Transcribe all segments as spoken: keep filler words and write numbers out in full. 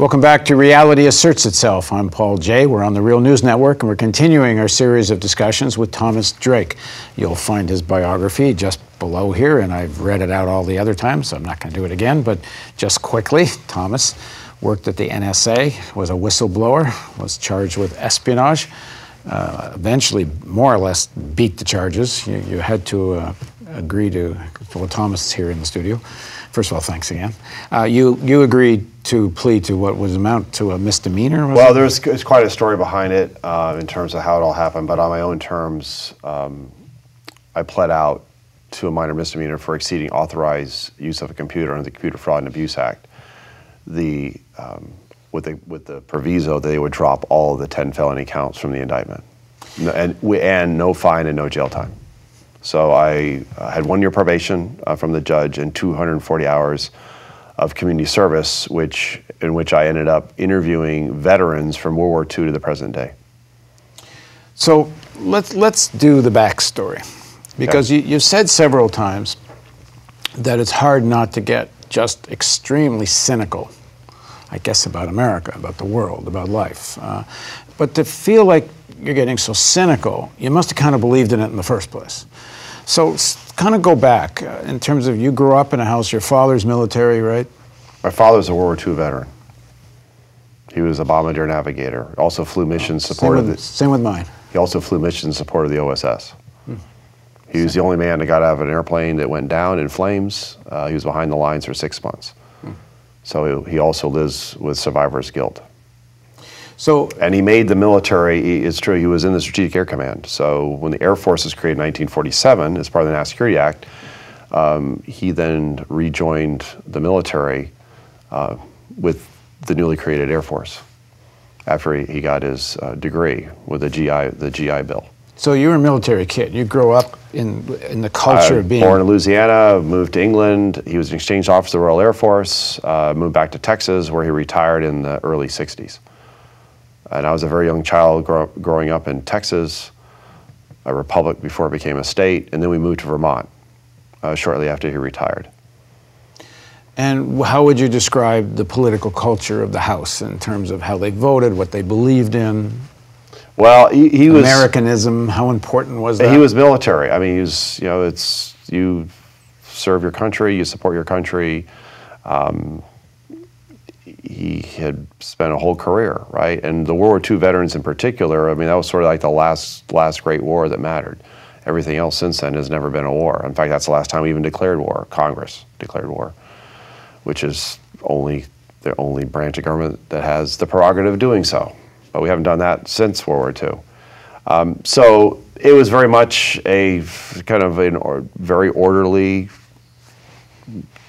Welcome back to Reality Asserts Itself. I'm Paul Jay. We're on the Real News Network, and we're continuing our series of discussions with Thomas Drake. You'll find his biography just below here, and I've read it out all the other times, so I'm not going to do it again, but just quickly, Thomas worked at the N S A, was a whistleblower, was charged with espionage, uh, eventually more or less beat the charges. You, you had to uh, agree to, well, Thomas is here in the studio. First of all, thanks again. Uh, you you agreed to plead to what was amount to a misdemeanor? Well, it? there's it's quite a story behind it uh, in terms of how it all happened, but on my own terms, um, I pled out to a minor misdemeanor for exceeding authorized use of a computer under the Computer Fraud and Abuse Act. The um, with the with the proviso that they would drop all of the ten felony counts from the indictment, and and no fine and no jail time. So I uh, had one year probation uh, from the judge and two hundred forty hours of community service, which in which I ended up interviewing veterans from World War Two to the present day. So let's let's do the backstory, because okay. you, you've said several times that it's hard not to get just extremely cynical, I guess, about America, about the world, about life. Uh, but to feel like you're getting so cynical, you must have kind of believed in it in the first place. So kind of go back uh, in terms of you grew up in a house, your father's military, right? My father's a World War Two veteran. He was a bombardier navigator, also flew mission oh, support. Same with, the, same with mine. He also flew mission support of the O S S. Hmm. He same. was the only man that got out of an airplane that went down in flames. Uh, he was behind the lines for six months. Hmm. So he, he also lives with survivor's guilt. So, and he made the military, he, it's true, he was in the Strategic Air Command. So when the Air Force was created in nineteen forty-seven, as part of the National Security Act, um, he then rejoined the military uh, with the newly created Air Force after he, he got his uh, degree with the G I Bill. So you were a military kid. You grew up in, in the culture uh, of being... Born in Louisiana, moved to England. He was an exchange officer of the Royal Air Force, uh, moved back to Texas, where he retired in the early sixties. And I was a very young child grow, growing up in Texas, a republic before it became a state, and then we moved to Vermont uh, shortly after he retired. And how would you describe the political culture of the House in terms of how they voted, what they believed in? Well, he, he was... Americanism, how important was that? He was military. I mean, he was, you know, it's, you serve your country, you support your country. Um, He had spent a whole career, right? And the World War Two veterans in particular, I mean, that was sort of like the last last great war that mattered. Everything else since then has never been a war. In fact, that's the last time we even declared war. Congress declared war, which is only the only branch of government that has the prerogative of doing so. But we haven't done that since World War Two. Um, so it was very much a kind of an or, very orderly,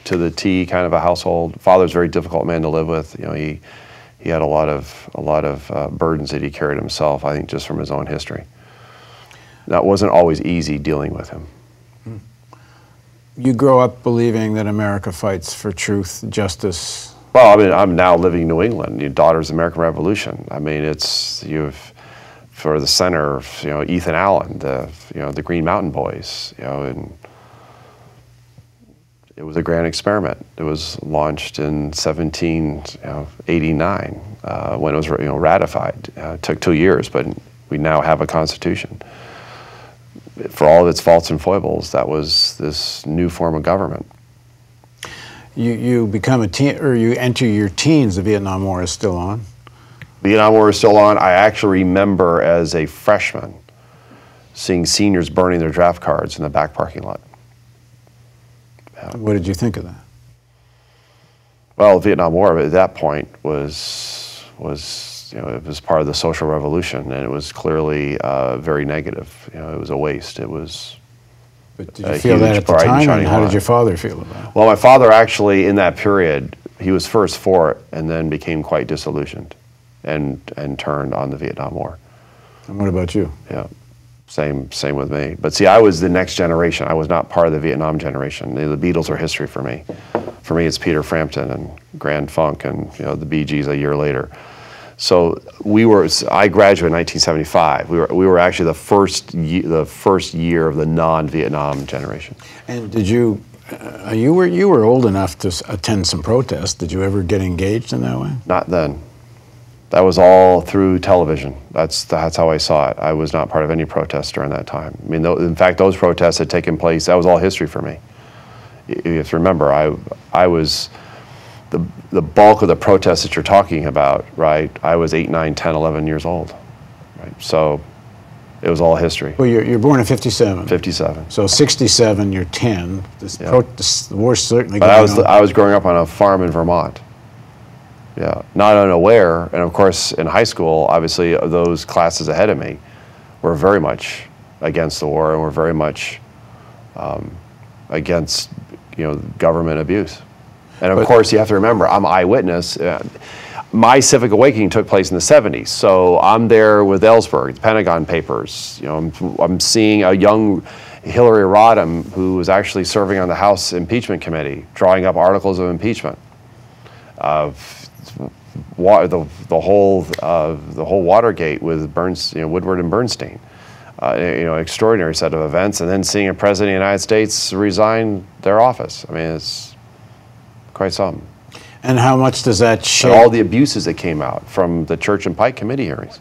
to the T kind of a household. Father's a very difficult man to live with. You know, he he had a lot of a lot of uh, burdens that he carried himself, I think, just from his own history. That wasn't always easy dealing with him. You grow up believing that America fights for truth, justice. Well, I mean, I'm now living in New England, you know, Daughters of the American Revolution. I mean, it's you've for the center of, you know, Ethan Allen, the you know, the Green Mountain Boys, you know, and it was a grand experiment. It was launched in seventeen eighty-nine uh, when it was, you know, ratified. Uh, it took two years, but we now have a constitution. For all of its faults and foibles, that was this new form of government. You you become a teen, or you enter your teens. The Vietnam War is still on. Vietnam War is still on. I actually remember as a freshman seeing seniors burning their draft cards in the back parking lot. What did you think of that? Well, the Vietnam War at that point was, was you know, it was part of the social revolution, and it was clearly uh, very negative. You know, it was a waste. It was But did you feel that at the time, and how did your father feel about it? Well, my father actually, in that period, he was first for it, and then became quite disillusioned and, and turned on the Vietnam War. And what about you? Yeah. Same, same with me. But see, I was the next generation. I was not part of the Vietnam generation. The Beatles are history for me. For me, it's Peter Frampton and Grand Funk and, you know, the Bee Gees a year later. So we were. I graduated in nineteen seventy-five. We were. We were actually the first. The first year of the non-Vietnam generation. And did you Uh, you were you were old enough to attend some protests. Did you ever get engaged in that way? Not then. That was all through television. That's that's how I saw it. I was not part of any protests during that time. I mean, th in fact, those protests had taken place. That was all history for me. You have to remember, I I was the the bulk of the protests that you're talking about, right? I was eight, nine, ten, eleven years old, right? So it was all history. Well, you're, you're born in fifty-seven. fifty-seven. So sixty-seven, you're ten. This yeah. pro this, the war certainly but going I was on. I was growing up on a farm in Vermont. Yeah, not unaware, and of course in high school, obviously those classes ahead of me were very much against the war and were very much um, against, you know, government abuse. And of but, course, you have to remember, I'm an eyewitness. Uh, My civic awakening took place in the seventies, so I'm there with Ellsberg, the Pentagon Papers. You know, I'm, I'm seeing a young Hillary Rodham, who was actually serving on the House Impeachment Committee, drawing up articles of impeachment. Uh, the the whole uh, the whole Watergate with Bernstein, you know, Woodward and Bernstein. Uh, you know, extraordinary set of events, and then seeing a president of the United States resign their office. I mean, it's quite something. And how much does that show? All the abuses that came out from the Church and Pike committee hearings.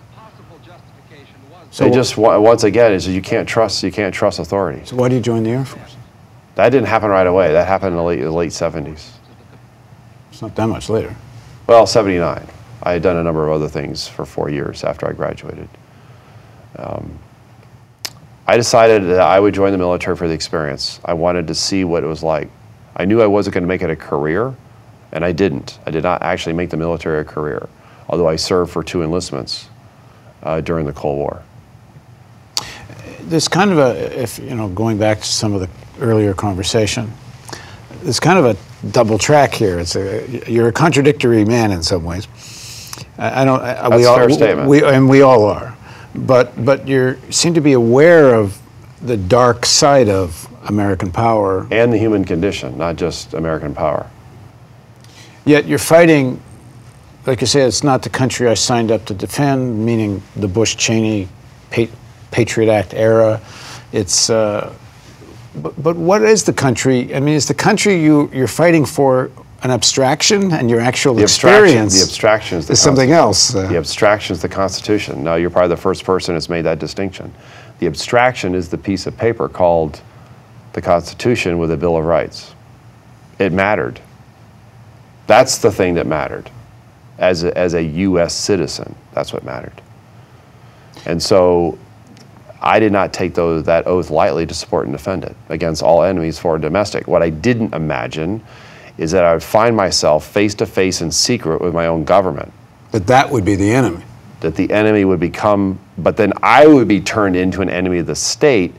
So they just, once again, is you can't trust, you can't trust authority. So why do you join the Air Force? That didn't happen right away. That happened in the late, the late seventies. It's not that much later. Well, seventy-nine. I had done a number of other things for four years after I graduated. Um, I decided that I would join the military for the experience. I wanted to see what it was like. I knew I wasn't going to make it a career. And I didn't. I did not actually make the military a career, although I served for two enlistments uh, during the Cold War. There's kind of a, if you know, going back to some of the earlier conversation, there's kind of a double track here. It's a, you're a contradictory man in some ways. I, I don't. I, That's we all, a fair statement. We, and we all are. But but you seem to be aware of the dark side of American power and the human condition, not just American power. Yet you're fighting, like you say, it's not the country I signed up to defend, meaning the Bush-Cheney pa Patriot Act era. It's, uh, but, but what is the country? I mean, is the country you, you're fighting for an abstraction, and your actual the experience the abstraction is, the is something else? Uh, the abstraction is the Constitution. Now, you're probably the first person that's made that distinction. The abstraction is the piece of paper called the Constitution with a Bill of Rights. It mattered. That's the thing that mattered. As a, as a U S citizen, that's what mattered. And so I did not take those, that oath lightly to support and defend it against all enemies, foreign and domestic. What I didn't imagine is that I would find myself face to face in secret with my own government. That that would be the enemy. That the enemy would become, but then I would be turned into an enemy of the state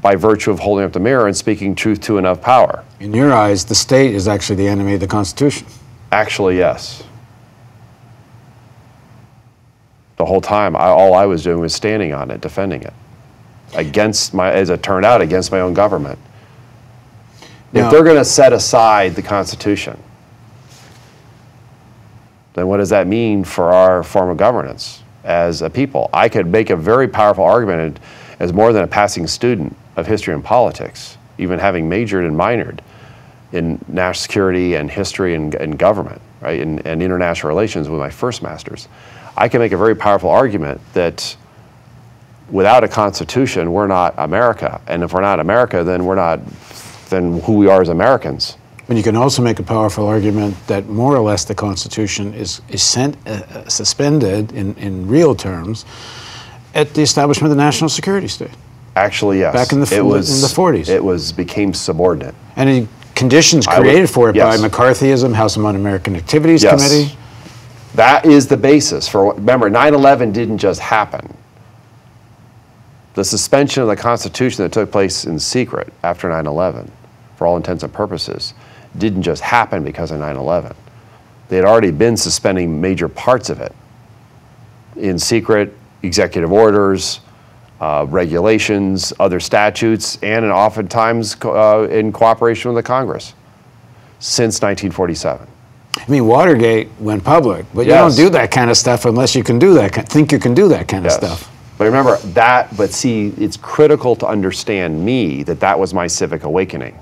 by virtue of holding up the mirror and speaking truth to enough power. In your eyes, the state is actually the enemy of the Constitution. Actually, yes. The whole time, I, all I was doing was standing on it, defending it, against my, as it turned out, against my own government. Now, if they're going to set aside the Constitution, then what does that mean for our form of governance as a people? I could make a very powerful argument as more than a passing student of history and politics, even having majored and minored in national security and history and, and government, right, and, and international relations with my first master's, I can make a very powerful argument that without a constitution, we're not America. And if we're not America, then we're not, then who we are as Americans. And you can also make a powerful argument that more or less the Constitution is, is sent, uh, suspended in, in real terms at the establishment of the national security state. Actually, yes. Back in the, it was, in the forties. It was, became subordinate. And conditions created would, for it yes. by McCarthyism, House Un-American Activities yes. Committee. That is the basis for, remember, nine eleven didn't just happen. The suspension of the Constitution that took place in secret after nine eleven, for all intents and purposes, didn't just happen because of nine eleven. They had already been suspending major parts of it in secret, executive orders, Uh, regulations, other statutes, and oftentimes co uh, in cooperation with the Congress since nineteen forty-seven. I mean, Watergate went public, but yes. you don't do that kind of stuff unless you can do that. Think you can do that kind yes. of stuff. But remember that. But see, it's critical to understand me that that was my civic awakening.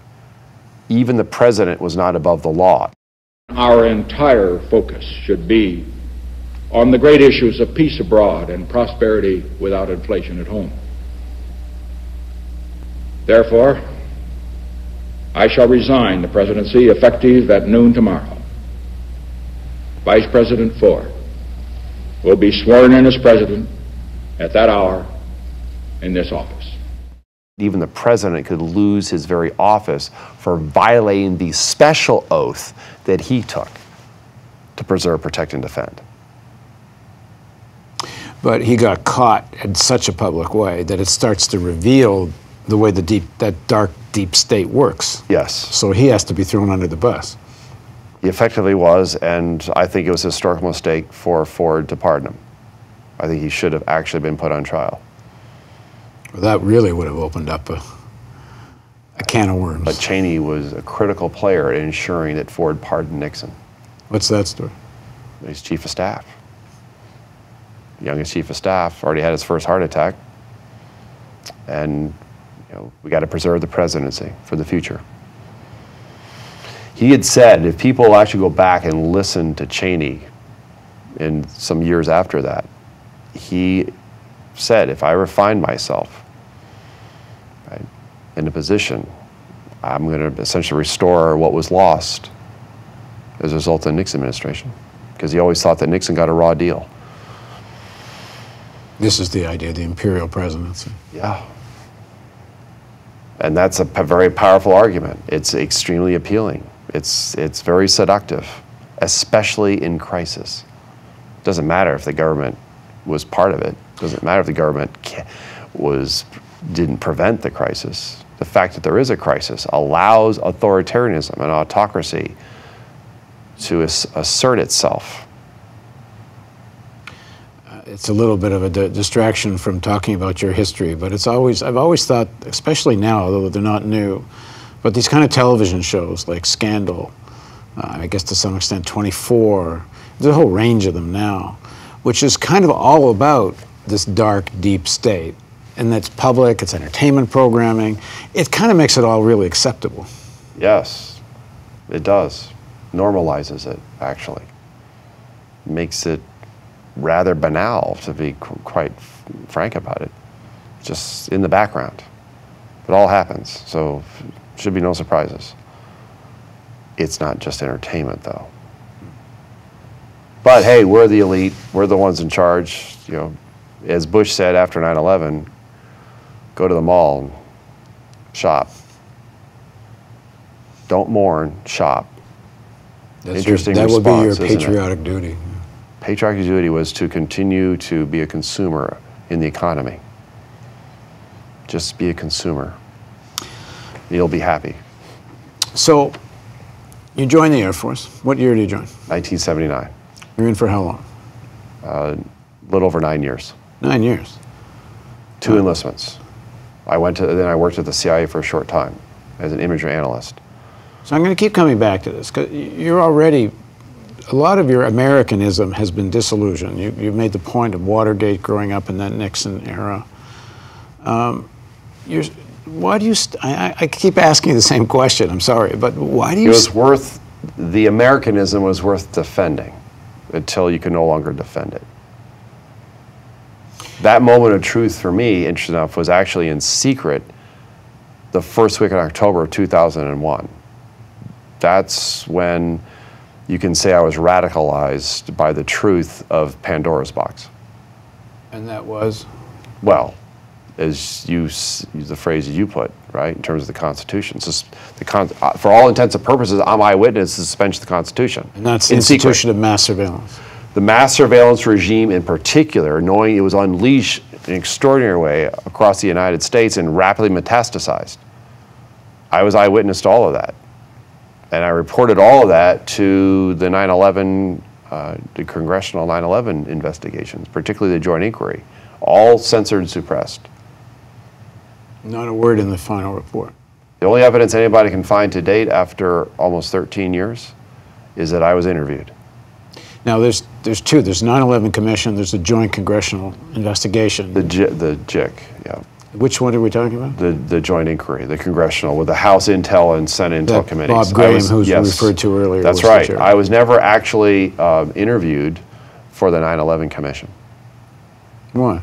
even the president was not above the law. Our entire focus should be on the great issues of peace abroad and prosperity without inflation at home. Therefore, I shall resign the presidency effective at noon tomorrow. Vice President Ford will be sworn in as president at that hour in this office. Even the president could lose his very office for violating the special oath that he took to preserve, protect, and defend. But he got caught in such a public way that it starts to reveal the way the deep, that dark, deep state works. Yes. So he has to be thrown under the bus. He effectively was, and I think it was a historical mistake for Ford to pardon him. I think he should have actually been put on trial. Well, that really would have opened up a, a can of worms. But Cheney was a critical player in ensuring that Ford pardoned Nixon. What's that story? He's chief of staff. The youngest chief of staff already had his first heart attack. And you know, we got to preserve the presidency for the future. He had said, if people actually go back and listen to Cheney in some years after that, he said, if I refine myself right, in a position, I'm going to essentially restore what was lost as a result of the Nixon administration. Because he always thought that Nixon got a raw deal. This is the idea of the imperial presidency. Yeah. And that's a very powerful argument. It's extremely appealing. It's, it's very seductive, especially in crisis. It doesn't matter if the government was part of it. It doesn't matter if the government was, didn't prevent the crisis. The fact that there is a crisis allows authoritarianism and autocracy to as assert itself. It's a little bit of a di distraction from talking about your history, but it's always, I've always thought, especially now, although they're not new, but these kind of television shows like Scandal, uh, I guess to some extent twenty-four, there's a whole range of them now, which is kind of all about this dark, deep state. And that's public, it's entertainment programming. It kind of makes it all really acceptable. Yes, it does. Normalizes it, actually. Makes it rather banal, to be quite frank about it, just in the background. It all happens, so should be no surprises. It's not just entertainment, though. But hey, we're the elite, we're the ones in charge. You know, as Bush said after nine eleven, go to the mall and shop. Don't mourn, shop. That's interesting your, that response, would be your patriotic duty. Patriotic duty was to continue to be a consumer in the economy. Just be a consumer. You'll be happy. So, you joined the Air Force. What year did you join? nineteen seventy-nine. You're in for how long? A uh, little over nine years. Nine years? Two oh. enlistments. I went to, then I worked at the C I A for a short time as an imager analyst. So I'm going to keep coming back to this, because you're already, a lot of your Americanism has been disillusioned. You, you made the point of Watergate growing up in that Nixon era. Um, you're, why do you, st I, I keep asking you the same question, I'm sorry, but why do you- It was worth, the Americanism was worth defending until you can no longer defend it. That moment of truth for me, interesting enough, was actually in secret the first week in October of two thousand one. That's when you can say I was radicalized by the truth of Pandora's Box. And that was? Well, as you, the phrase you put, right, in terms of the Constitution. So the con for all intents and purposes, I'm eyewitness to the suspension of the Constitution. And that's the institution of mass surveillance. The mass surveillance regime in particular, knowing it was unleashed in an extraordinary way across the United States and rapidly metastasized. I was eyewitness to all of that. And I reported all of that to the nine eleven, uh, the congressional nine eleven investigations, particularly the Joint Inquiry, all censored and suppressed. Not a word in the final report. The only evidence anybody can find to date after almost thirteen years is that I was interviewed. Now there's, there's two, there's nine eleven Commission, there's the Joint Congressional Investigation. The, G the J I C, yeah. Which one are we talking about? The the Joint Inquiry, the Congressional, with the House Intel and Senate Intel committees. Bob Graham, who was yes, referred to earlier. That's right. I was never actually uh, interviewed for the nine eleven Commission. Why?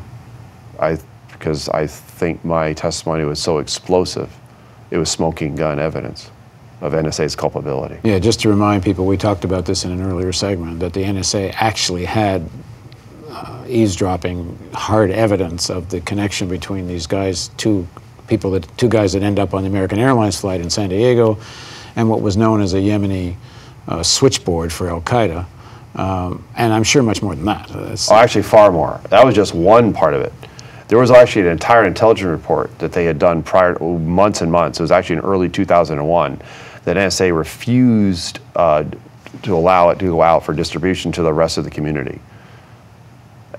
I because I think my testimony was so explosive, it was smoking gun evidence of N S A's culpability. Yeah, just to remind people, we talked about this in an earlier segment, that the N S A actually had uh, eavesdropping hard evidence of the connection between these guys, two people, that two guys that end up on the American Airlines flight in San Diego, and what was known as a Yemeni uh, switchboard for al-Qaeda. Um, and I'm sure much more than that. That's oh, actually far more. That was just one part of it. There was actually an entire intelligence report that they had done prior, months and months. It was actually in early two thousand one that N S A refused uh, to allow it to go out for distribution to the rest of the community.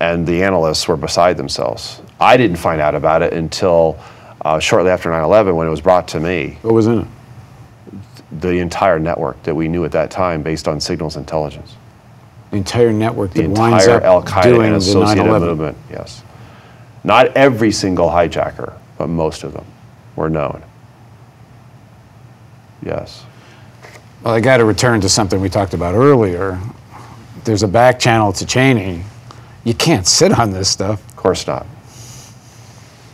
And the analysts were beside themselves. I didn't find out about it until uh, shortly after nine eleven when it was brought to me. What was in it? The entire network that we knew at that time based on signals intelligence. The entire network that the entire winds up al-Qaeda doing and associated the nine eleven movement, yes. Not every single hijacker, but most of them were known. Yes. Well, I got to return to something we talked about earlier. There's a back channel to Cheney. You can't sit on this stuff. Of course not.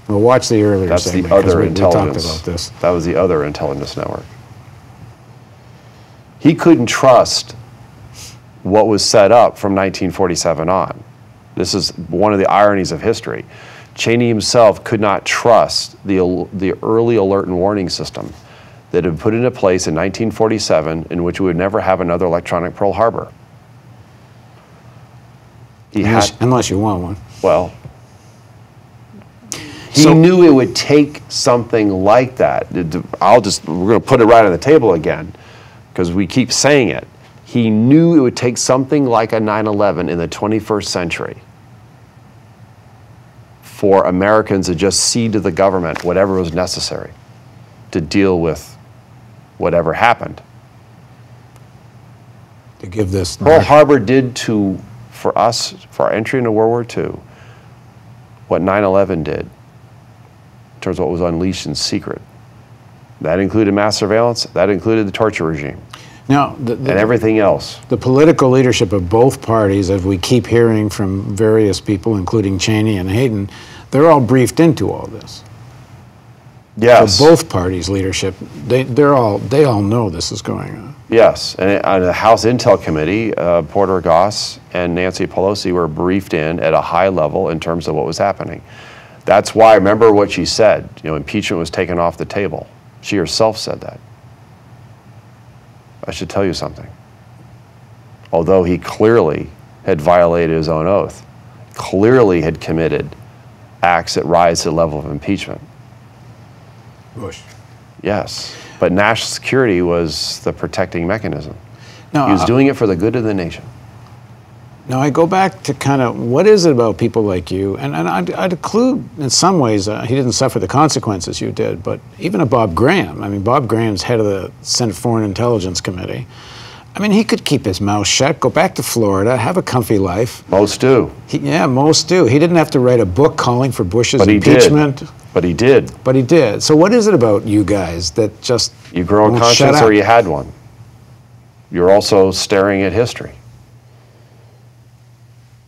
Well, watch the earlier That's segment, the other we, intelligence. We talked about this. That was the other intelligence network. He couldn't trust what was set up from nineteen forty-seven on. This is one of the ironies of history. Cheney himself could not trust the, the early alert and warning system that had been put into place in nineteen forty-seven in which we would never have another electronic Pearl Harbor. He unless, had, unless you want one. Well, he so, knew it would take something like that. I'll just, we're going to put it right on the table again because we keep saying it. He knew it would take something like a nine eleven in the twenty-first century for Americans to just cede to the government whatever was necessary to deal with whatever happened. To give this Pearl Harbor did to, for us, for our entry into World War Two, what nine eleven did in terms of what was unleashed in secret. That included mass surveillance, that included the torture regime. Now, the, the, and everything else. The political leadership of both parties, as we keep hearing from various people, including Cheney and Hayden, they're all briefed into all this. Yes. So both parties' leadership, they, they're all, they all know this is going on. Yes, and on the House Intel Committee, uh, Porter Goss and Nancy Pelosi were briefed in at a high level in terms of what was happening. That's why, remember what she said, you know, impeachment was taken off the table. She herself said that. I should tell you something. Although he clearly had violated his own oath, clearly had committed acts that rise to the level of impeachment. Bush. Yes, but national security was the protecting mechanism. No, he was uh, doing it for the good of the nation. Now I go back to kind of, what is it about people like you, and, and I'd, I'd include, in some ways, uh, he didn't suffer the consequences you did, but even a Bob Graham. I mean, Bob Graham's head of the Senate Foreign Intelligence Committee. I mean, he could keep his mouth shut, go back to Florida, have a comfy life. Most do. He, yeah, most do. He didn't have to write a book calling for Bush's impeachment. But he did. But he did. So what is it about you guys that just you grow a conscience or you had one? You're also staring at history.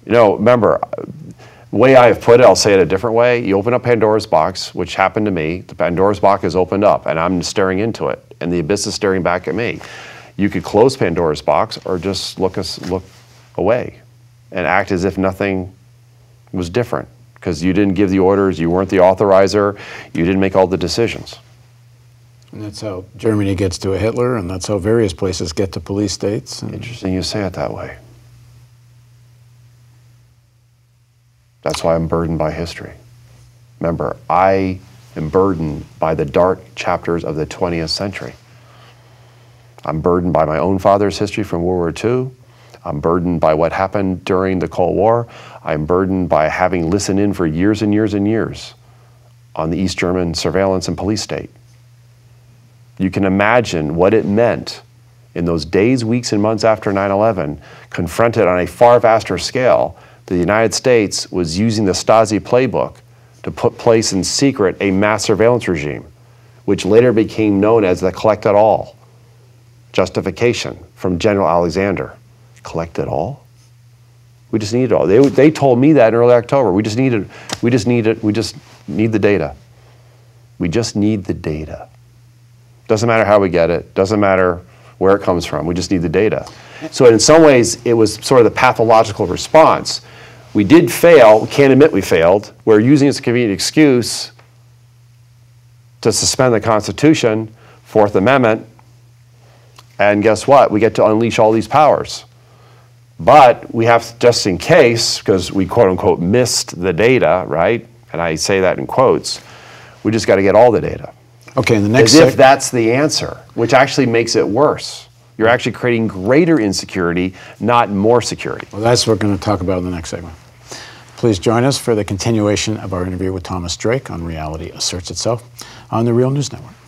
You know, remember, the way I have put it, I'll say it a different way. You open up Pandora's box, which happened to me. The Pandora's box is opened up, and I'm staring into it, and the abyss is staring back at me. You could close Pandora's box or just look, us, look away and act as if nothing was different because you didn't give the orders, you weren't the authorizer, you didn't make all the decisions. And that's how Germany gets to a Hitler, and that's how various places get to police states. Interesting you say it that way. That's why I'm burdened by history. Remember, I am burdened by the dark chapters of the twentieth century. I'm burdened by my own father's history from World War Two. I'm burdened by what happened during the Cold War. I'm burdened by having listened in for years and years and years on the East German surveillance and police state. You can imagine what it meant in those days, weeks, and months after nine eleven, confronted on a far vaster scale. The United States was using the Stasi playbook to put place in secret a mass surveillance regime, which later became known as the collect it all. Justification from General Alexander. Collect it all? We just need it all. They, they told me that in early October. We just need it, we just need it, we just need the data. We just need the data. Doesn't matter how we get it, doesn't matter where it comes from, we just need the data. So in some ways, it was sort of the pathological response. We did fail, we can't admit we failed. We're using it as a convenient excuse to suspend the Constitution, Fourth Amendment, and guess what? We get to unleash all these powers. But we have, to, just in case, because we quote unquote missed the data, right? And I say that in quotes, we just gotta get all the data. Okay, and the next As if that's the answer, which actually makes it worse. You're actually creating greater insecurity, not more security. Well, that's what we're gonna talk about in the next segment. Please join us for the continuation of our interview with Thomas Drake on Reality Asserts Itself on the Real News Network.